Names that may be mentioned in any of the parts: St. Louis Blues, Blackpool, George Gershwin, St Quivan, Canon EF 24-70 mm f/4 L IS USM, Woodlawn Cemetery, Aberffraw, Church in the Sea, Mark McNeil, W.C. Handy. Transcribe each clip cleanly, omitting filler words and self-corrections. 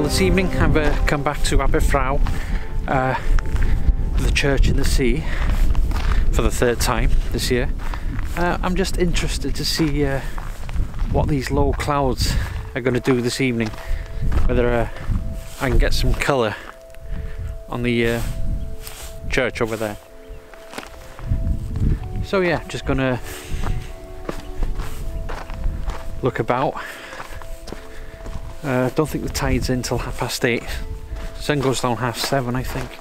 Well, this evening I've come back to Aberffraw, the church in the sea, for the third time this year. I'm just interested to see what these low clouds are going to do this evening, whether I can get some colour on the church over there. So yeah, just going to look about. Don't think the tide's in till 8:30. Sun goes down 7:30, I think.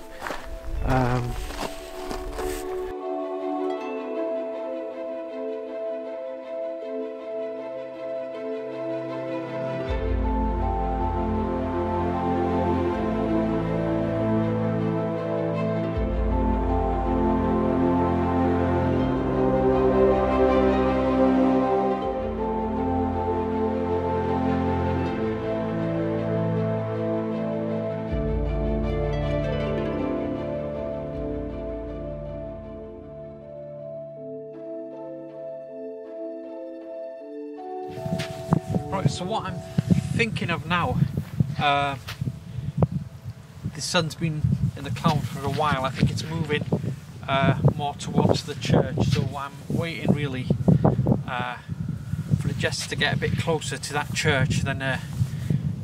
Right, so what I'm thinking of now, the sun's been in the cloud for a while. I think it's moving more towards the church, so I'm waiting really for the just to get a bit closer to that church, then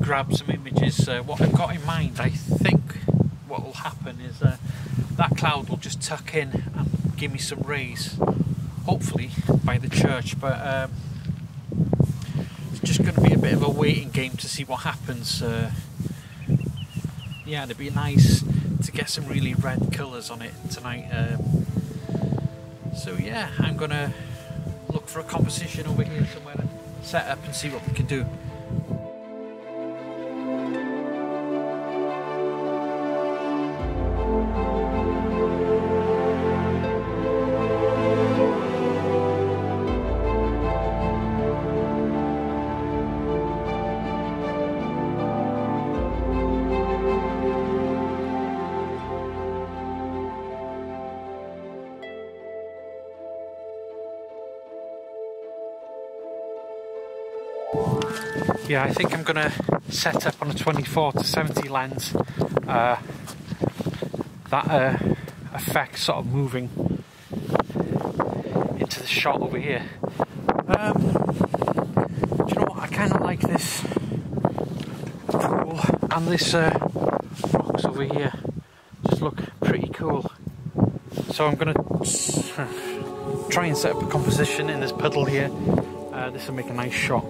grab some images. What I've got in mind, I think what will happen is that cloud will just tuck in and give me some rays, hopefully by the church, but just going to be a bit of a waiting game to see what happens. Yeah, it'd be nice to get some really red colours on it tonight. So yeah, I'm going to look for a composition over here somewhere and set up and see what we can do. Yeah, I think I'm going to set up on a 24-70 lens, that effect sort of moving into the shot over here. Do you know what, I kind of like this pool and this rocks over here, just look pretty cool. So I'm going to try and set up a composition in this puddle here. This will make a nice shot.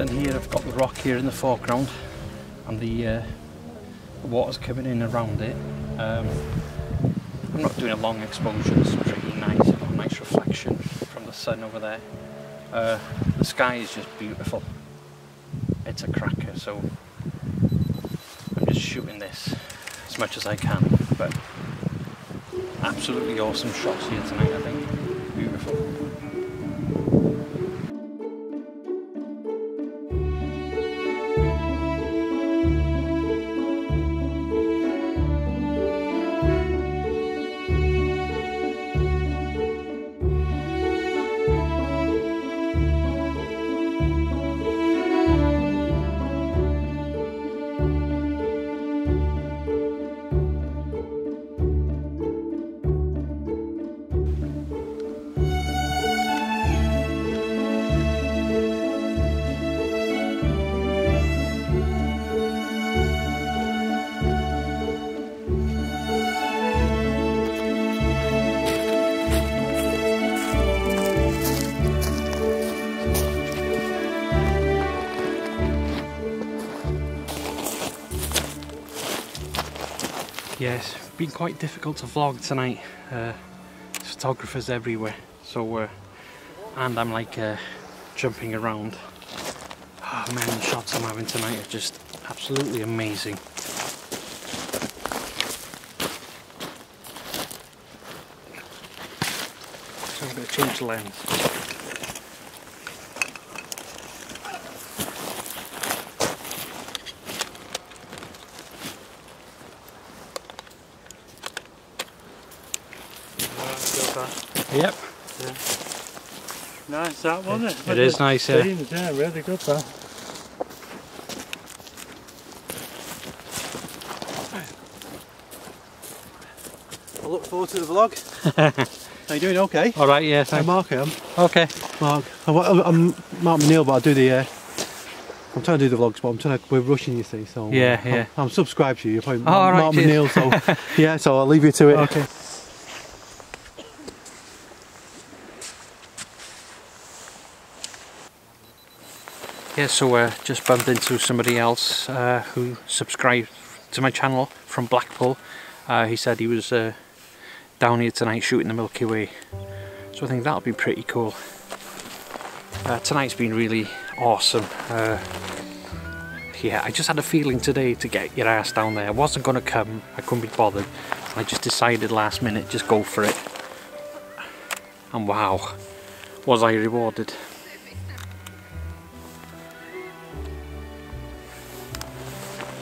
Here I've got the rock here in the foreground and the water's coming in around it. I'm not doing a long exposure, it's pretty nice. I've got a nice reflection from the sun over there. The sky is just beautiful, it's a cracker, so I'm just shooting this as much as I can, but absolutely awesome shots here tonight, I think. Beautiful. Yes, it's been quite difficult to vlog tonight. Photographers everywhere, so and I'm like jumping around. Oh man, the shots I'm having tonight are just absolutely amazing. So I'm going to change the lens. Yep. Yeah. Nice that one. It is nice, yeah. Yeah, really good that. I look forward to the vlog. How you doing? Okay. All right. Yeah. Thanks. Hey, Mark. Okay. Mark. I'm Mark McNeil, but I do the. I'm trying to do the vlogs, but we're rushing, you see. So. Yeah. Yeah. I'm subscribed to you. You're probably Mark McNeil. So. Yeah. So I'll leave you to it. Okay. Yeah, so just bumped into somebody else who subscribed to my channel from Blackpool. He said he was down here tonight shooting the Milky Way, so I think that'll be pretty cool. Tonight's been really awesome. Yeah, I just had a feeling today to get your ass down there. I wasn't going to come, I couldn't be bothered. I just decided last minute, just go for it. And wow, was I rewarded.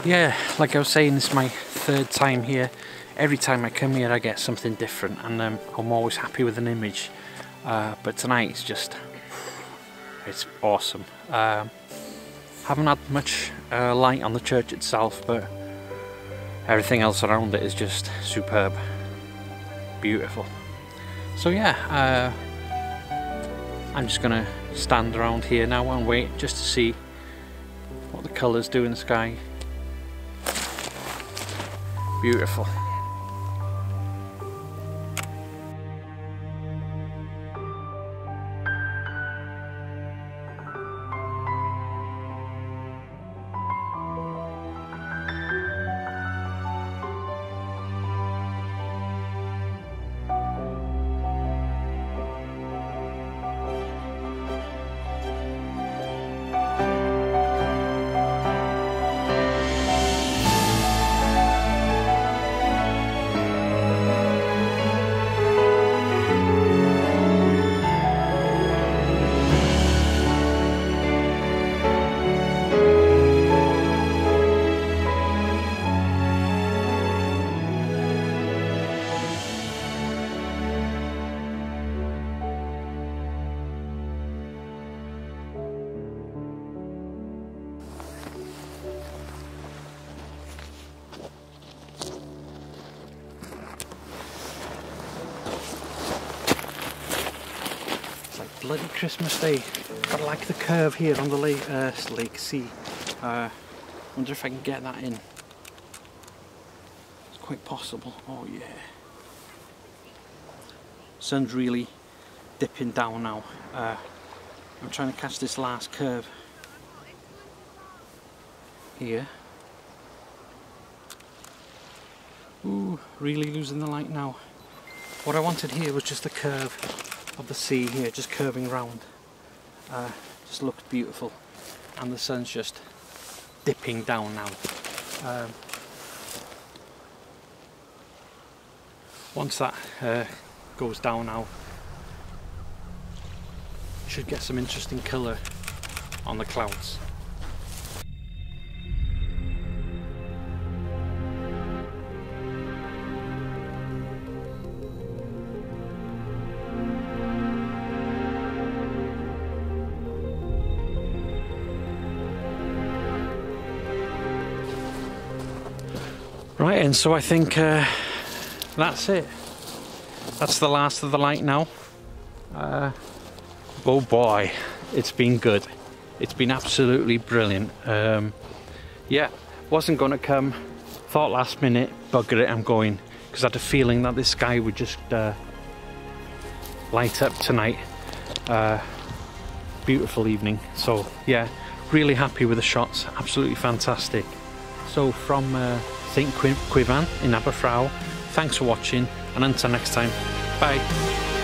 Yeah, like I was saying, this is my third time here. Every time I come here I get something different, and I'm always happy with an image, but tonight it's just, it's awesome. Haven't had much light on the church itself, but everything else around it is just superb, beautiful. So yeah, I'm just gonna stand around here now and wait just to see what the colours do in the sky. Beautiful. Bloody Christmas Day. I like the curve here on the lake, lake sea. Wonder if I can get that in. It's quite possible. Oh yeah. Sun's really dipping down now. I'm trying to catch this last curve here. Ooh, really losing the light now. What I wanted here was just the curve of the sea here, just curving round. Just looks beautiful, and the sun's just dipping down now. Once that goes down now, should get some interesting colour on the clouds. Right, and so I think that's it. That's the last of the light now. Oh boy, it's been good. It's been absolutely brilliant. Yeah, wasn't going to come. Thought last minute, bugger it, I'm going. Because I had a feeling that this sky would just light up tonight. Beautiful evening. So yeah, really happy with the shots. Absolutely fantastic. So from St Quivan in Aberffraw. Thanks for watching, and until next time, bye.